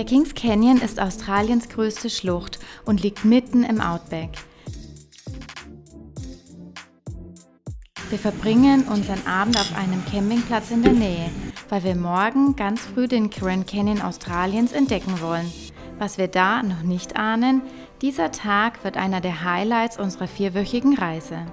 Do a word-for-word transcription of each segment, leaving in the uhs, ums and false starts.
Der Kings Canyon ist Australiens größte Schlucht und liegt mitten im Outback. Wir verbringen unseren Abend auf einem Campingplatz in der Nähe, weil wir morgen ganz früh den Grand Canyon Australiens entdecken wollen. Was wir da noch nicht ahnen, dieser Tag wird einer der Highlights unserer vierwöchigen Reise.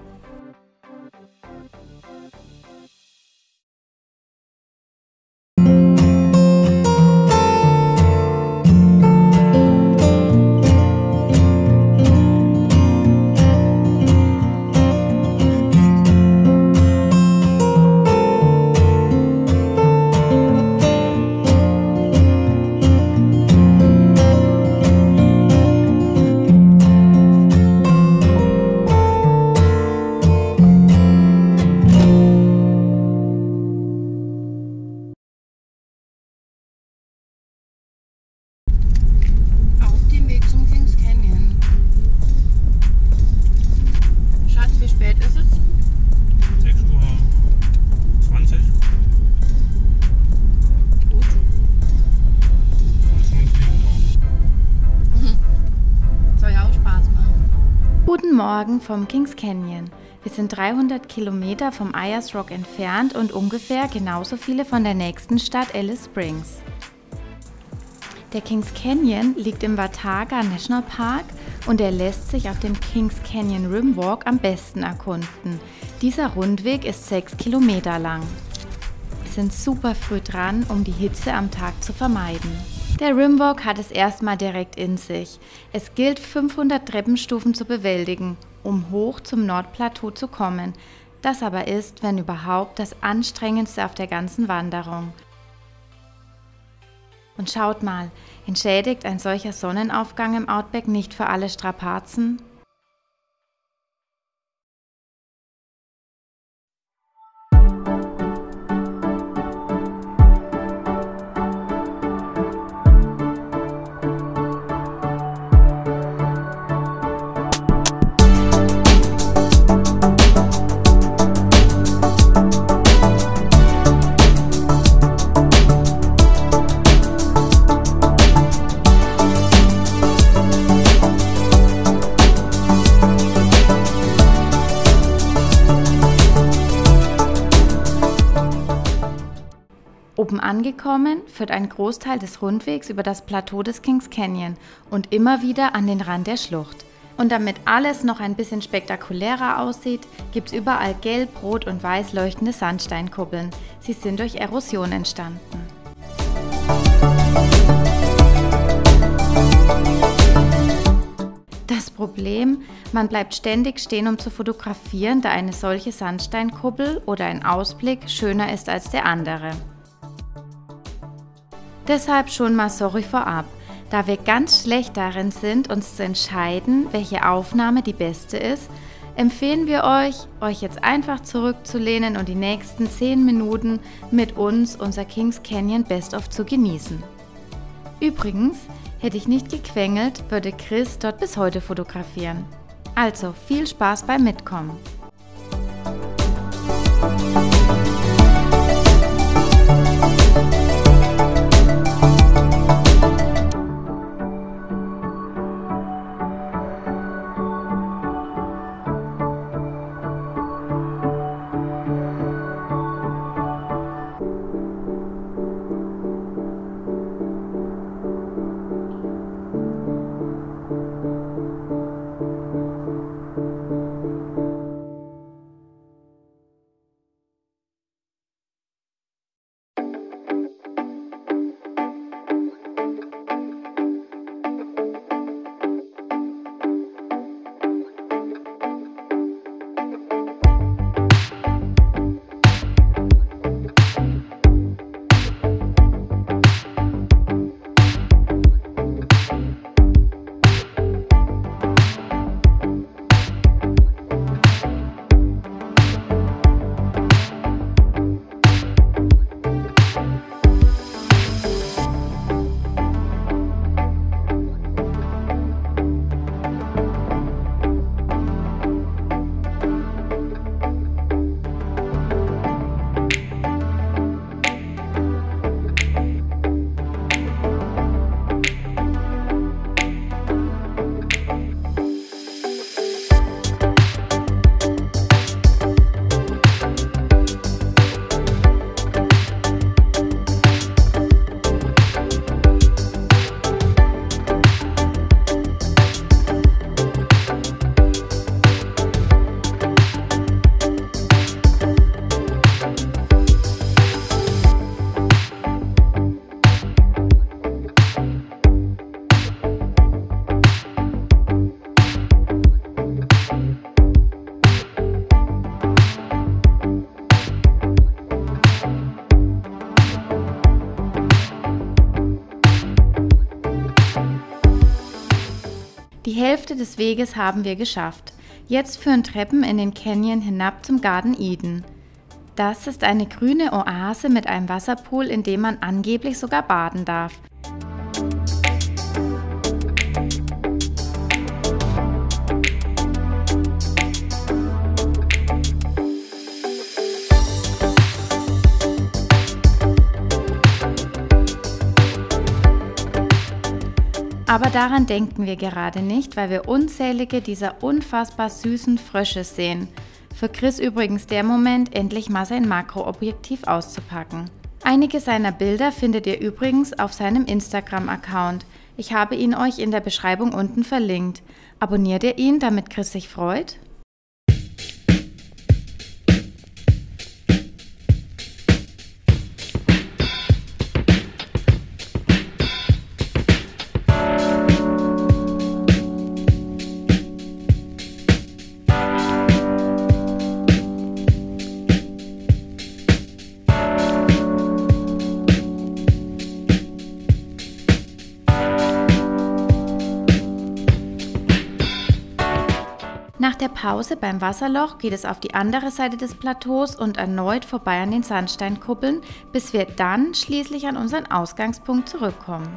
Morgen vom Kings Canyon. Wir sind dreihundert Kilometer vom Ayers Rock entfernt und ungefähr genauso viele von der nächsten Stadt Alice Springs. Der Kings Canyon liegt im Watarrka National Park und er lässt sich auf dem Kings Canyon Rim Walk am besten erkunden. Dieser Rundweg ist sechs Kilometer lang. Wir sind super früh dran, um die Hitze am Tag zu vermeiden. Der Rimwalk hat es erstmal direkt in sich. Es gilt, fünfhundert Treppenstufen zu bewältigen, um hoch zum Nordplateau zu kommen. Das aber ist, wenn überhaupt, das Anstrengendste auf der ganzen Wanderung. Und schaut mal, entschädigt ein solcher Sonnenaufgang im Outback nicht für alle Strapazen? Oben angekommen, führt ein Großteil des Rundwegs über das Plateau des Kings Canyon und immer wieder an den Rand der Schlucht. Und damit alles noch ein bisschen spektakulärer aussieht, gibt's überall gelb, rot und weiß leuchtende Sandsteinkuppeln. Sie sind durch Erosion entstanden. Das Problem? Man bleibt ständig stehen, um zu fotografieren, da eine solche Sandsteinkuppel oder ein Ausblick schöner ist als der andere. Deshalb schon mal sorry vorab, da wir ganz schlecht darin sind, uns zu entscheiden, welche Aufnahme die beste ist, empfehlen wir euch, euch jetzt einfach zurückzulehnen und die nächsten zehn Minuten mit uns unser Kings Canyon Best of zu genießen. Übrigens, hätte ich nicht gequengelt, würde Chris dort bis heute fotografieren. Also viel Spaß beim Mitkommen! Die Hälfte des Weges haben wir geschafft. Jetzt führen Treppen in den Canyon hinab zum Garden Eden. Das ist eine grüne Oase mit einem Wasserpool, in dem man angeblich sogar baden darf. Aber daran denken wir gerade nicht, weil wir unzählige dieser unfassbar süßen Frösche sehen. Für Chris übrigens der Moment, endlich mal sein Makroobjektiv auszupacken. Einige seiner Bilder findet ihr übrigens auf seinem Instagram-Account. Ich habe ihn euch in der Beschreibung unten verlinkt. Abonniert ihr ihn, damit Chris sich freut? Nach der Pause beim Wasserloch geht es auf die andere Seite des Plateaus und erneut vorbei an den Sandsteinkuppeln, bis wir dann schließlich an unseren Ausgangspunkt zurückkommen.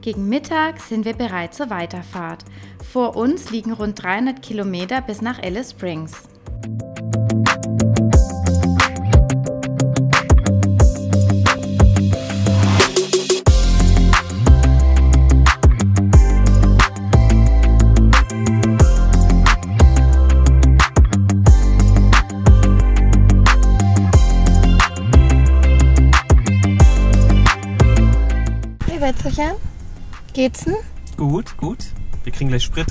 Gegen Mittag sind wir bereit zur Weiterfahrt. Vor uns liegen rund dreihundert Kilometer bis nach Alice Springs. Wie weit soll ich an? Geht's denn? Gut, gut. Wir kriegen gleich Sprit.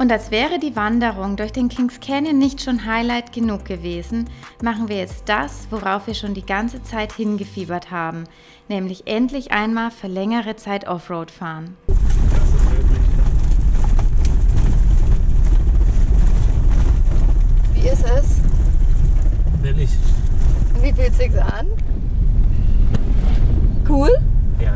Und als wäre die Wanderung durch den Kings Canyon nicht schon Highlight genug gewesen, machen wir jetzt das, worauf wir schon die ganze Zeit hingefiebert haben, nämlich endlich einmal für längere Zeit Offroad fahren. Wie ist es? Billig. Wie fühlt sich's an? Cool? Ja.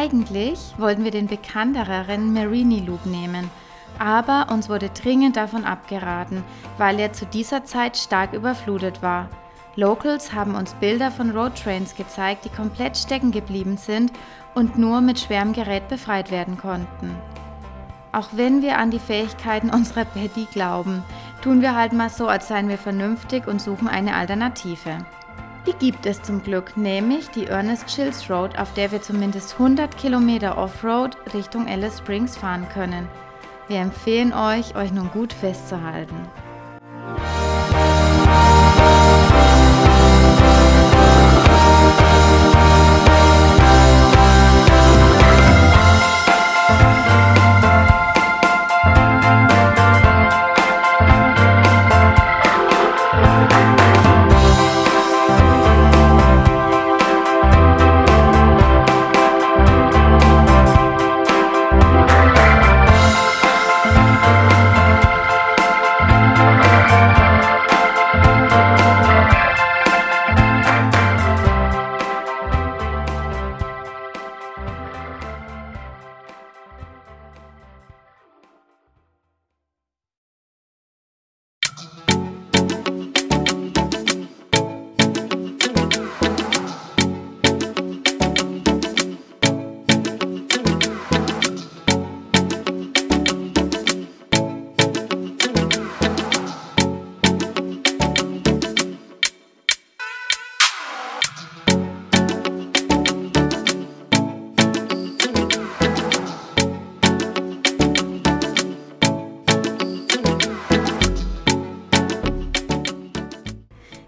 Eigentlich wollten wir den bekannteren Marini Loop nehmen, aber uns wurde dringend davon abgeraten, weil er zu dieser Zeit stark überflutet war. Locals haben uns Bilder von Roadtrains gezeigt, die komplett stecken geblieben sind und nur mit schwerem Gerät befreit werden konnten. Auch wenn wir an die Fähigkeiten unserer Betty glauben, tun wir halt mal so, als seien wir vernünftig und suchen eine Alternative. Die gibt es zum Glück, nämlich die Ernest Giles Road, auf der wir zumindest hundert Kilometer Offroad Richtung Alice Springs fahren können. Wir empfehlen euch, euch nun gut festzuhalten.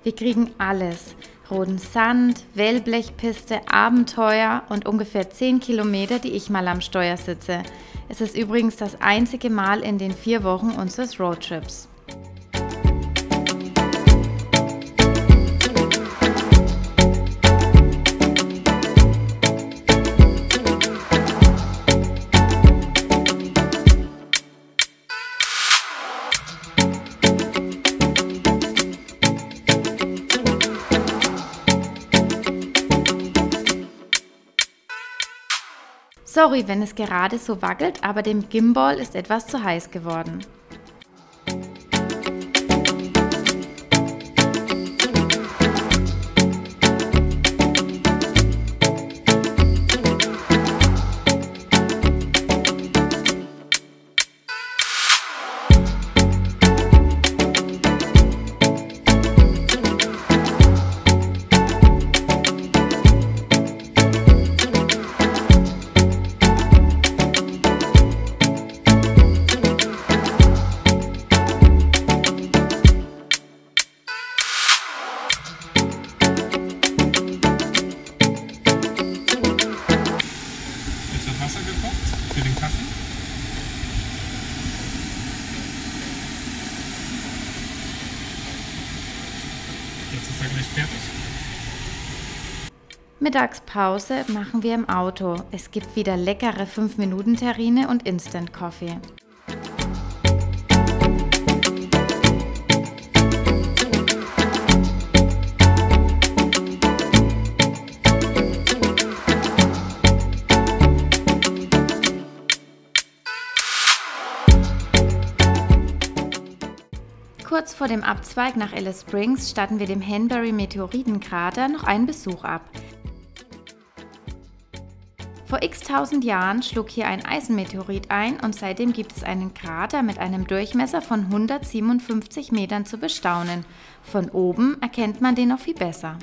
Wir kriegen alles, roten Sand, Wellblechpiste, Abenteuer und ungefähr zehn Kilometer, die ich mal am Steuer sitze. Es ist übrigens das einzige Mal in den vier Wochen unseres Roadtrips. Sorry, wenn es gerade so wackelt, aber dem Gimbal ist etwas zu heiß geworden. Mittagspause machen wir im Auto. Es gibt wieder leckere fünf Minuten Terrine und Instant Coffee. Kurz vor dem Abzweig nach Alice Springs statten wir dem Henbury Meteoritenkrater noch einen Besuch ab. Vor x tausend Jahren schlug hier ein Eisenmeteorit ein und seitdem gibt es einen Krater mit einem Durchmesser von hundertsiebenundfünfzig Metern zu bestaunen. Von oben erkennt man den noch viel besser.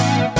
We'll be right back.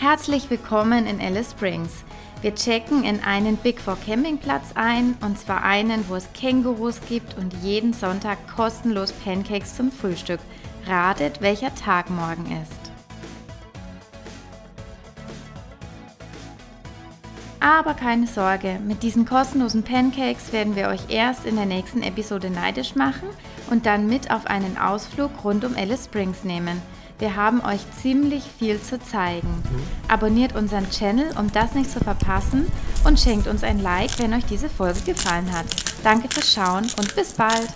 Herzlich willkommen in Alice Springs. Wir checken in einen Big Four Campingplatz ein, und zwar einen, wo es Kängurus gibt und jeden Sonntag kostenlos Pancakes zum Frühstück. Ratet, welcher Tag morgen ist. Aber keine Sorge, mit diesen kostenlosen Pancakes werden wir euch erst in der nächsten Episode neidisch machen und dann mit auf einen Ausflug rund um Alice Springs nehmen. Wir haben euch ziemlich viel zu zeigen. Abonniert unseren Channel, um das nicht zu verpassen, und schenkt uns ein Like, wenn euch diese Folge gefallen hat. Danke fürs Schauen und bis bald!